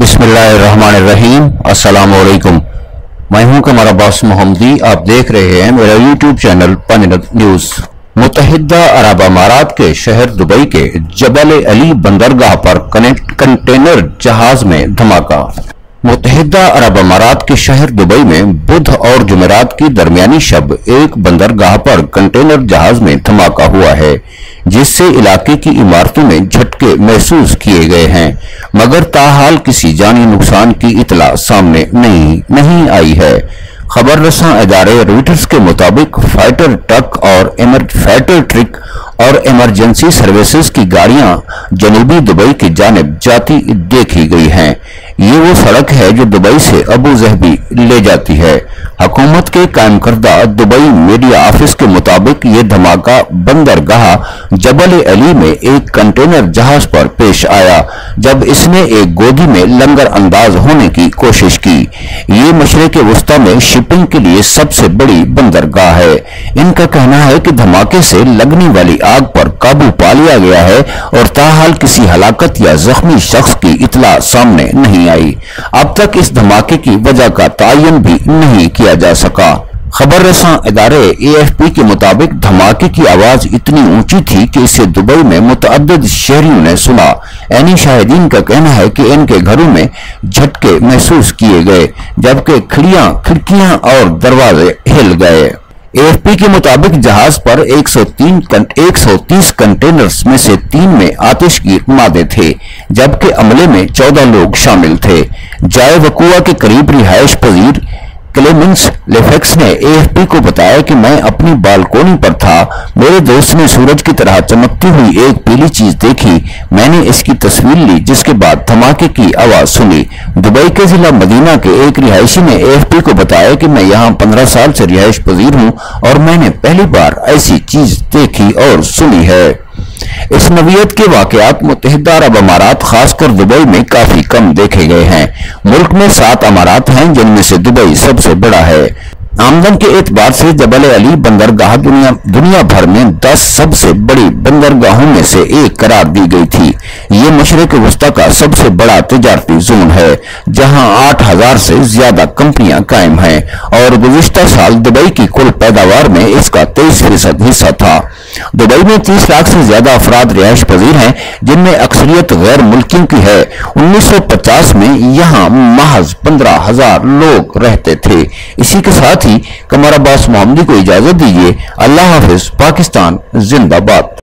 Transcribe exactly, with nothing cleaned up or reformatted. बिस्मिल्लाहिर्रहमानिर्रहीम, अस्सलाम वालेकुम। मैं हूं कमर अब्बास मोहम्मदी। आप देख रहे हैं मेरा यूट्यूब चैनल पंजाब न्यूज़। मुतहिदा अरब अमारात के शहर दुबई के जबल अली बंदरगाह पर कंटेनर जहाज में धमाका। मुतहिदा अरब अमारात के शहर दुबई में बुध और जुमेरात की दरमियानी शब एक बंदरगाह पर कंटेनर जहाज में धमाका हुआ है, जिससे इलाके की इमारतों में झटके महसूस किए गए हैं, मगर ताहाल किसी जानी नुकसान की इतला सामने नहीं नहीं आई है। खबर रसां इदारे रूटर्स के मुताबिक फाइटर ट्रक और एमर, फाइटर ट्रिक और इमरजेंसी सर्विसेज की गाड़ियां जनूबी दुबई की जानिब जाती देखी गई हैं। ये वो सड़क है जो दुबई से अबू धाबी ले जाती है। हुकूमत के कायम करदा दुबई मीडिया ऑफिस के मुताबिक ये धमाका बंदरगाह जबल अली में एक कंटेनर जहाज पर पेश आया, जब इसने एक गोदी में लंगर अंदाज होने की कोशिश की। ये मशरिक वस्ता में शिपिंग के लिए सबसे बड़ी बंदरगाह है। इनका कहना है कि धमाके से लगने वाली आग पर काबू पा लिया गया है और ताहाल किसी हलाकत या जख्मी शख्स की इतला सामने नहीं आई। अब तक इस धमाके की वजह का तयन भी नहीं किया जा सका। खबर रसां इदारे ए एफ पी के मुताबिक धमाके की आवाज इतनी ऊंची थी कि इसे दुबई में मुतअद्दिद शहरियों ने सुना। ऐनी शाहिदीन का कहना है कि इनके घरों में झटके महसूस किए गए, जबकि खिड़कियां खिड़कियां और दरवाजे हिल गए। ए एफ पी के मुताबिक जहाज पर एक सौ तीस कंटेनर्स में से तीन में आतिश की मादे थे, जबकि अमले में चौदह लोग शामिल थे। जाए वकुआ के करीब रिहायश पजीर क्लेमेंस लेफेक्स ने ए एफ पी को बताया कि मैं अपनी बालकोनी पर था। मेरे दोस्त ने सूरज की तरह चमकती हुई एक पीली चीज देखी। मैंने इसकी तस्वीर ली, जिसके बाद धमाके की आवाज सुनी। दुबई के जिला मदीना के एक रिहायशी ने ए एफ पी को बताया कि मैं यहाँ पंद्रह साल से रिहायश पजीर हूँ और मैंने पहली बार ऐसी चीज देखी और सुनी है। इस नवीयत के वाकयात मुत्तहिदा अरब अमारात खासकर दुबई में काफी कम देखे गए हैं। मुल्क में सात अमारात हैं, जिनमें से दुबई सबसे बड़ा है। आमदन के एतबार से जबल अली बंदरगाह दुनिया दुनिया भर में दस सबसे बड़ी बंदरगाहों में से एक करार दी गई थी। ये मशरिक वस्ता का सबसे बड़ा तजारती जोन है, जहां आठ हजार से ज्यादा कंपनियां कायम हैं और गुज़िश्ता साल दुबई की कुल पैदावार में इसका तेईस फीसद हिस्सा था। दुबई में तीस लाख से ज्यादा अफराद रिहायश पजीर हैं, जिनमें अक्सरियत गैर मुल्कियों की है। उन्नीस सौ पचास में यहाँ महज पंद्रह हजार लोग रहते थे। इसी के साथ ही कमर अब्बास मोहम्मदी को इजाजत दीजिए। अल्लाह हाफिज। पाकिस्तान जिंदाबाद।